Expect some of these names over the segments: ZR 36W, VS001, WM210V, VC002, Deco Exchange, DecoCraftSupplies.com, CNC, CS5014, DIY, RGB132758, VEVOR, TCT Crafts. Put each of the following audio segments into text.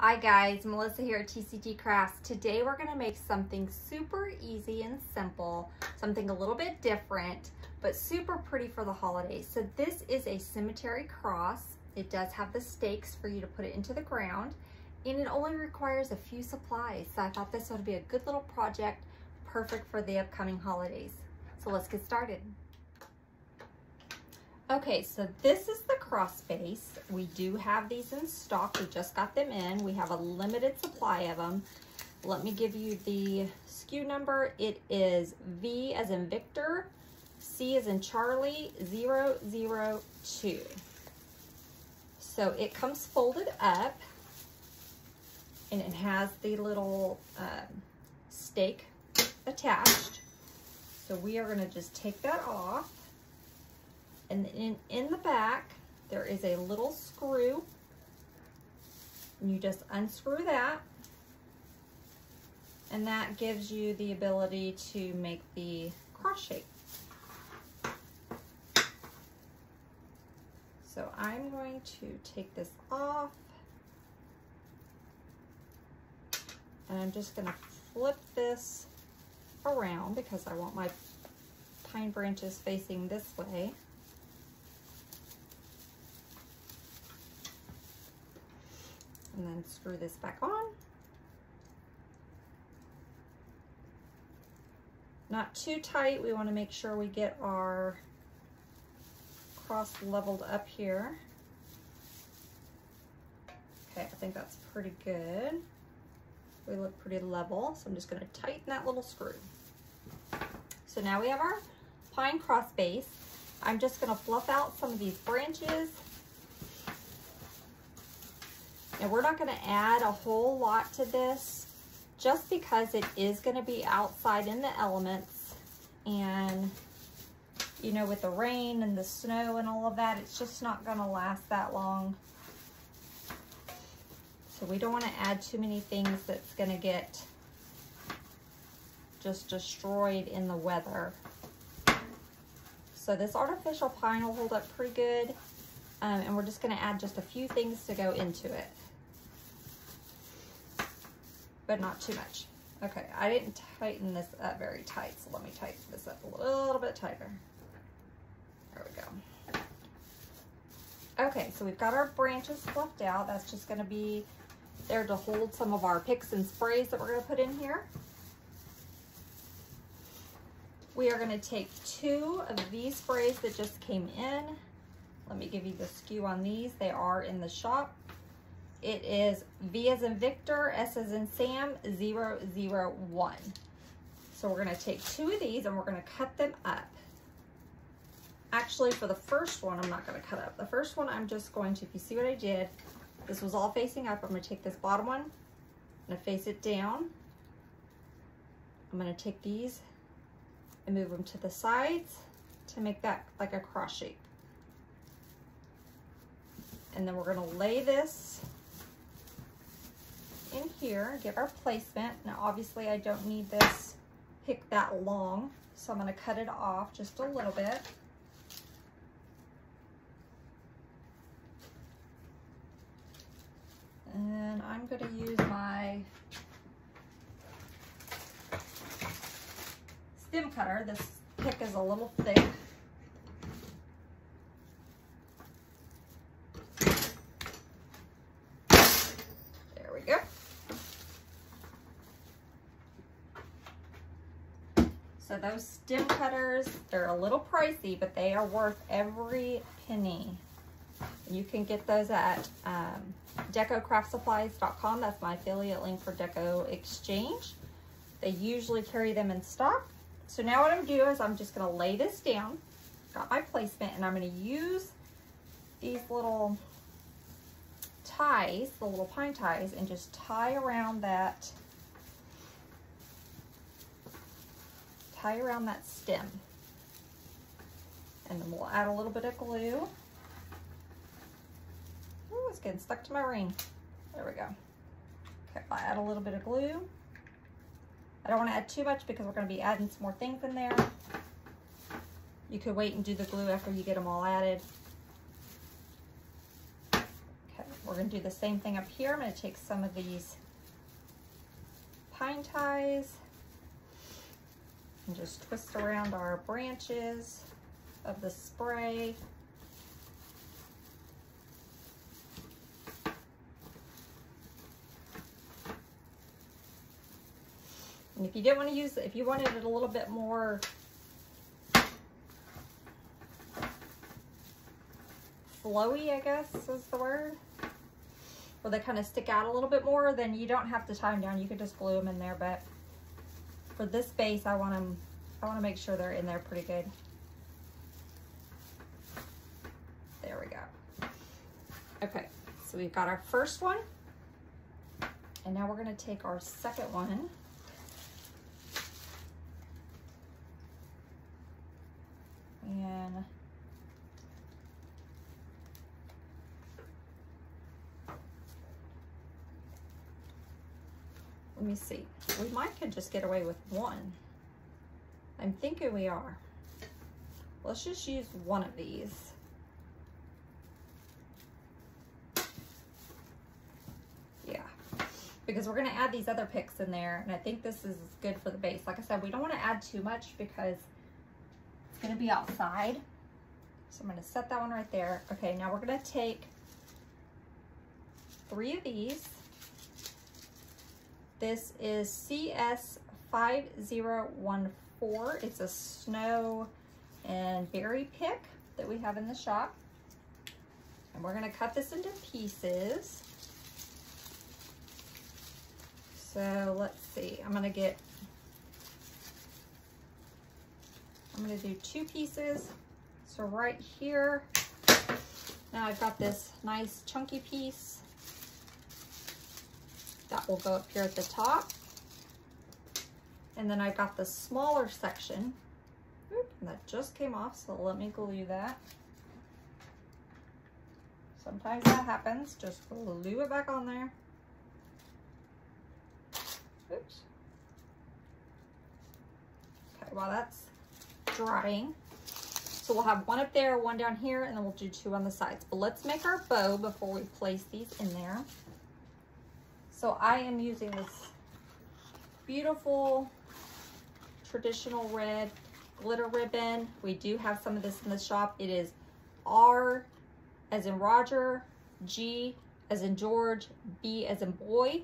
Hi guys, Melissa here at TCT Crafts. Today we're going to make something super easy and simple, something a little bit different, but super pretty for the holidays. So this is a cemetery cross. It does have the stakes for you to put it into the ground, and it only requires a few supplies. So I thought this would be a good little project, perfect for the upcoming holidays. So let's get started. Okay, so this is the cross base. We do have these in stock. We just got them in. We have a limited supply of them. Let me give you the SKU number. It is V as in Victor, C as in Charlie, 002. So it comes folded up and it has the little stake attached. So we are going to just take that off. And in the back, there is a little screw, and you just unscrew that, and that gives you the ability to make the cross shape. So I'm going to take this off, and I'm just going to flip this around because I want my pine branches facing this way. And then screw this back on. Not too tight. We want to make sure we get our cross leveled up here. Okay, I think that's pretty good. We look pretty level. So I'm just going to tighten that little screw. So now we have our pine cross base. I'm just going to fluff out some of these branches. And we're not going to add a whole lot to this just because it is going to be outside in the elements, and you know, with the rain and the snow and all of that, it's just not going to last that long. So we don't want to add too many things that's going to get just destroyed in the weather. So this artificial pine will hold up pretty good, and we're just going to add just a few things to go into it, but not too much. Okay, I didn't tighten this up very tight, so let me tighten this up a little bit tighter. There we go. Okay, so we've got our branches fluffed out. That's just gonna be there to hold some of our picks and sprays that we're gonna put in here. We are gonna take two of these sprays that just came in. Let me give you the SKU on these. They are in the shop. It is V as in Victor, S as in Sam, 001. So we're gonna take two of these and we're gonna cut them up. Actually, for the first one, I'm not gonna cut up. The first one, I'm just going to, if you see what I did, this was all facing up. I'm gonna take this bottom one, I'm gonna face it down. I'm gonna take these and move them to the sides to make that like a cross shape. And then we're going to lay this in here, get our placement. Now, obviously, I don't need this pick that long, so I'm going to cut it off just a little bit. And I'm going to use my stem cutter. This pick is a little thick. So those stem cutters, they're a little pricey, but they are worth every penny. And you can get those at DecoCraftSupplies.com. That's my affiliate link for Deco Exchange. They usually carry them in stock. So now what I'm gonna do is I'm just gonna lay this down, got my placement, and I'm gonna use these little ties, the little pine ties, and just tie around that stem, and then we'll add a little bit of glue. Oh, it's getting stuck to my ring. There we go. Okay, I'll add a little bit of glue. I don't want to add too much because we're going to be adding some more things in there. You could wait and do the glue after you get them all added. Okay, We're going to do the same thing up here. I'm going to take some of these pine ties and just twist around our branches of the spray. And if you didn't want to use it, if you wanted it a little bit more flowy, I guess is the word, where they kind of stick out a little bit more, then you don't have to tie them down. You could just glue them in there, but for this base, I want to make sure they're in there pretty good. There we go. Okay, so we've got our first one, and now we're going to take our second one. And let me see, we might could just get away with one. I'm thinking we are. Let's just use one of these. Yeah, because we're gonna add these other picks in there, and I think this is good for the base. Like I said, we don't wanna add too much because it's gonna be outside. So I'm gonna set that one right there. Okay, now we're gonna take three of these. This is CS5014. It's a snow and berry pick that we have in the shop. And we're gonna cut this into pieces. So let's see, I'm gonna do two pieces. So right here, now I've got this nice chunky piece that will go up here at the top. And then I've got the smaller section. Oop, that just came off, so let me glue that. Sometimes that happens, just glue it back on there. Oops. Okay, well that's drying. So we'll have one up there, one down here, and then we'll do two on the sides. But let's make our bow before we place these in there. So I am using this beautiful traditional red glitter ribbon. We do have some of this in the shop. It is R as in Roger, G as in George, B as in boy,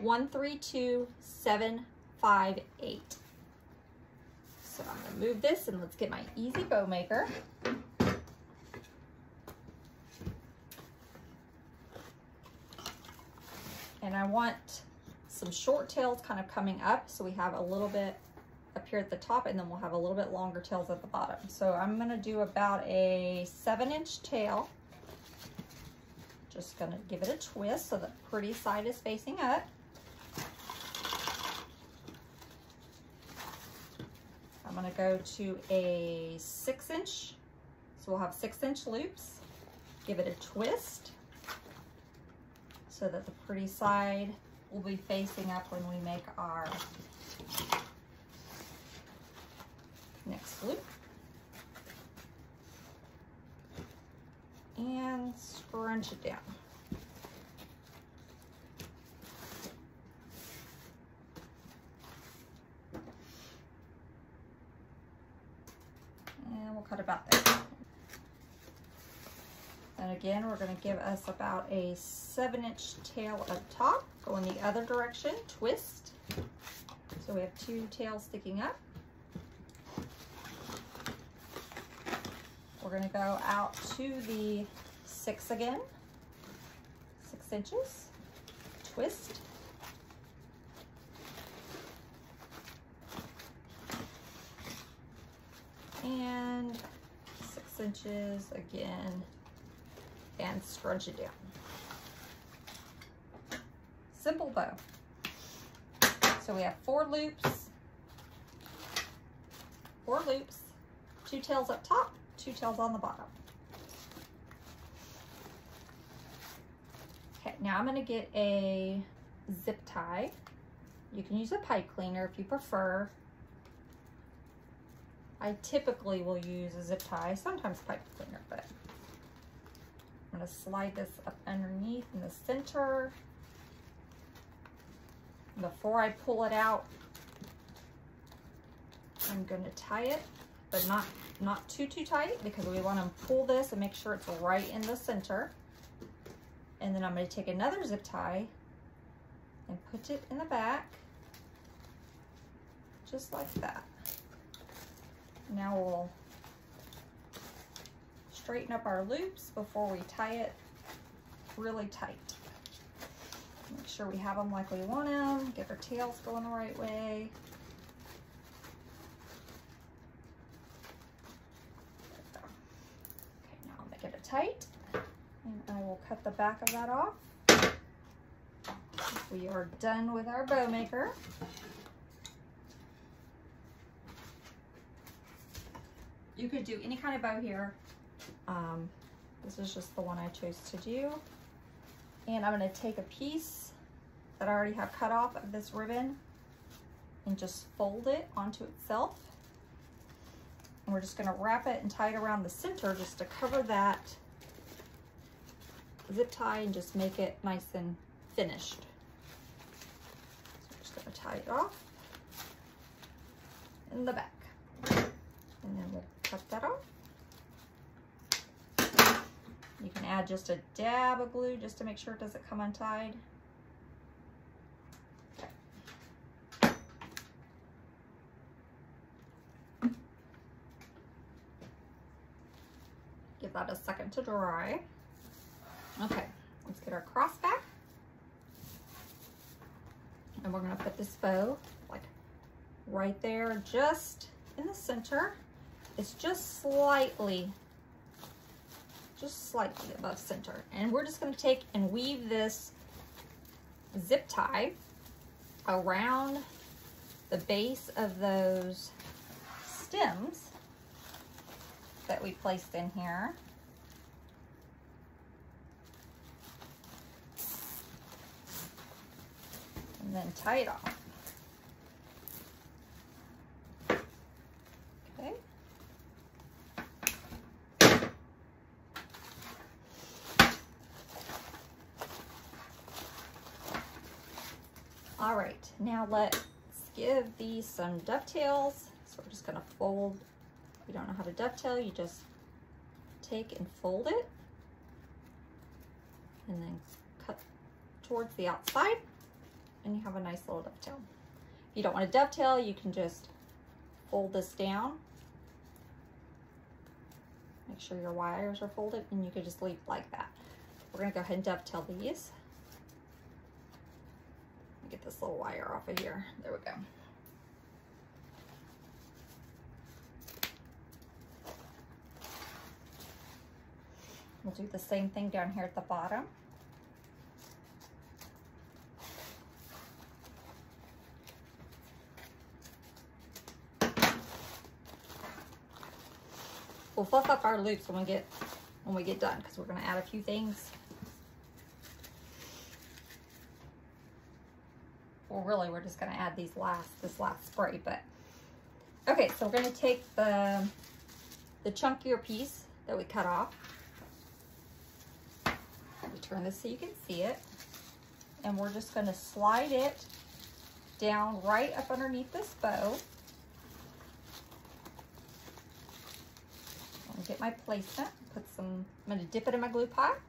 132758. So I'm gonna move this and let's get my easy bow maker. And I want some short tails kind of coming up. So we have a little bit up here at the top, and then we'll have a little bit longer tails at the bottom. So I'm gonna do about a 7-inch tail. Just gonna give it a twist so the pretty side is facing up. I'm gonna go to a 6-inch. So we'll have 6-inch loops. Give it a twist so that the pretty side will be facing up when we make our next loop. And scrunch it down. And we'll cut about there. And again, we're going to give us about a 7-inch tail up top. Go in the other direction, twist. So we have two tails sticking up. We're going to go out to the 6 again, 6 inches, twist. And 6 inches again. And scrunch it down. Simple bow. So we have 4 loops, 2 tails up top, 2 tails on the bottom. Okay, now I'm gonna get a zip tie. You can use a pipe cleaner if you prefer. I typically will use a zip tie, sometimes pipe cleaner, but I'm gonna slide this up underneath in the the center before I pull it out. I'm going to tie it, but not too tight, because we want to pull this and make sure it's right in the center. And then I'm going to take another zip tie and put it in the back, just like that. Now we'll straighten up our loops before we tie it really tight. Make sure we have them like we want them, get our tails going the right way. Get it tight, and I will cut the back of that off. We are done with our bow maker. You could do any kind of bow here. This is just the one I chose to do. And I'm going to take a piece that I already have cut off of this ribbon and just fold it onto itself. And we're just going to wrap it and tie it around the center just to cover that zip tie and just make it nice and finished. So I'm just going to tie it off in the back, and then we'll cut that off. You can add just a dab of glue just to make sure it doesn't come untied. Give that a second to dry. Okay, let's get our cross back. And we're gonna put this bow like right there, just in the center. It's just slightly above center. And we're just gonna take and weave this zip tie around the base of those stems that we placed in here. And then tie it off. Okay. All right, now let's give these some dovetails. So we're just gonna fold. You don't know how to dovetail, you just take and fold it and then cut towards the outside, and you have a nice little dovetail. If you don't want to dovetail, you can just fold this down. Make sure your wires are folded, and you can just leave like that. We're going to go ahead and dovetail these. Let me get this little wire off of here. There we go. We'll do the same thing down here at the bottom. We'll fluff up our loops when we get done, because we're going to add a few things. Well, really, we're just going to add these this last spray, but okay. So we're going to take the chunkier piece that we cut off. Turn this so you can see it, and we're just going to slide it down right up underneath this bow. I'm going to get my placement, I'm going to dip it in my glue pot,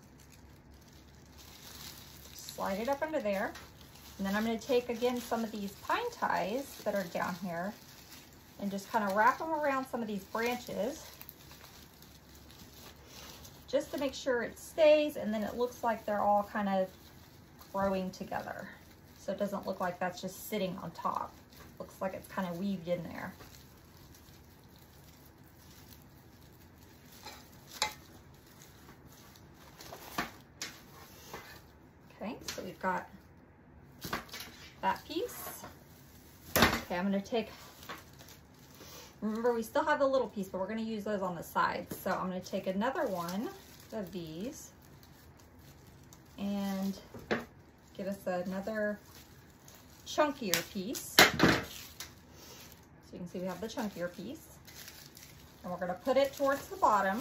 slide it up under there, and then I'm going to take again some of these pine ties that are down here and just kind of wrap them around some of these branches, just to make sure it stays, and then it looks like they're all kind of growing together. So it doesn't look like that's just sitting on top. Looks like it's kind of weaved in there. Okay, so we've got that piece. Okay, I'm gonna take, remember, we still have a little piece, but we're going to use those on the sides. So I'm going to take another one of these and give us another chunkier piece. So you can see we have the chunkier piece. And we're going to put it towards the bottom.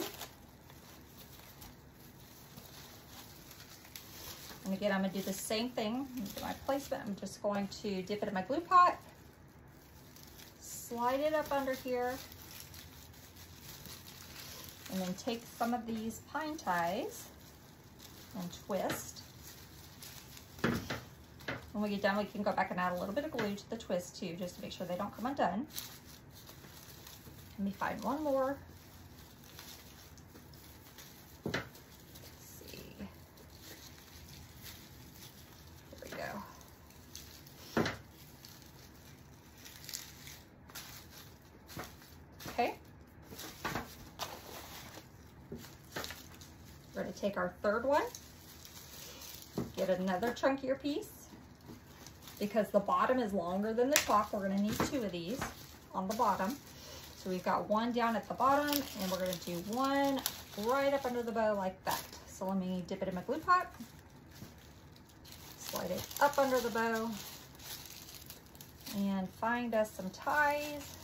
And again, I'm gonna do the same thing. Do my placement. I'm just going to dip it in my glue pot, slide it up under here, and then take some of these pine ties and twist. When we get done, we can go back and add a little bit of glue to the twist too, just to make sure they don't come undone. Let me find one more. Let's see. There we go. Okay. We're going to take our third one, get another chunkier piece. Because the bottom is longer than the top, we're gonna need two of these on the bottom. So we've got one down at the bottom, and we're gonna do one right up under the bow like that. So let me dip it in my glue pot, slide it up under the bow, and find us some ties.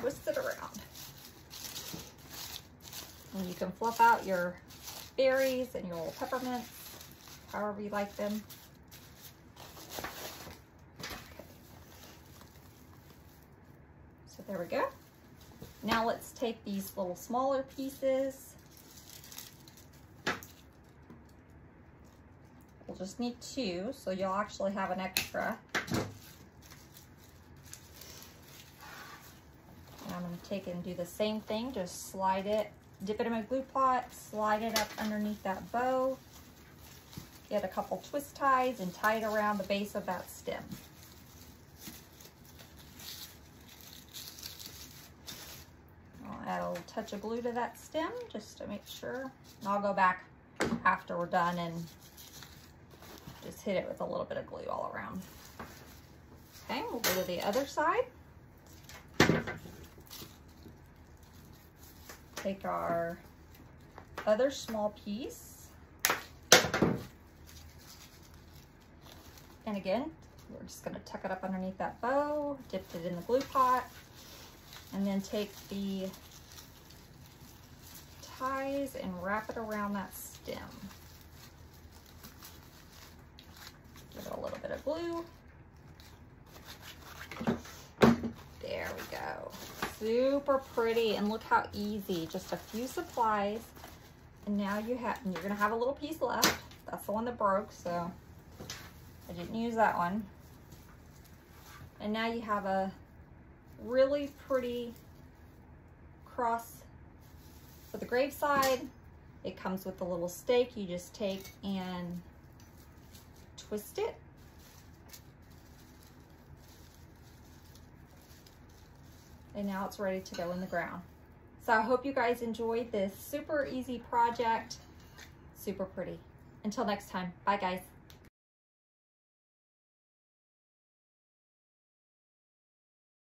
Twist it around. And you can fluff out your berries and your little peppermints, however you like them. Okay. So there we go. Now let's take these little smaller pieces. We'll just need two, so you'll actually have an extra. Take and do the same thing, just slide it, dip it in my glue pot, slide it up underneath that bow, get a couple twist ties and tie it around the base of that stem. I'll add a little touch of glue to that stem just to make sure, and I'll go back after we're done and just hit it with a little bit of glue all around. Okay, we'll go to the other side. Take our other small piece, and again, we're just going to tuck it up underneath that bow, dip it in the glue pot, and then take the ties and wrap it around that stem. Give it a little bit of glue. There we go. Super pretty, and look how easy. Just a few supplies, and now you have. You're gonna have a little piece left. That's the one that broke, so I didn't use that one. And now you have a really pretty cross for the graveside. It comes with a little stake. You just take and twist it. And now it's ready to go in the ground. So I hope you guys enjoyed this super easy project. Super pretty. Until next time, bye guys.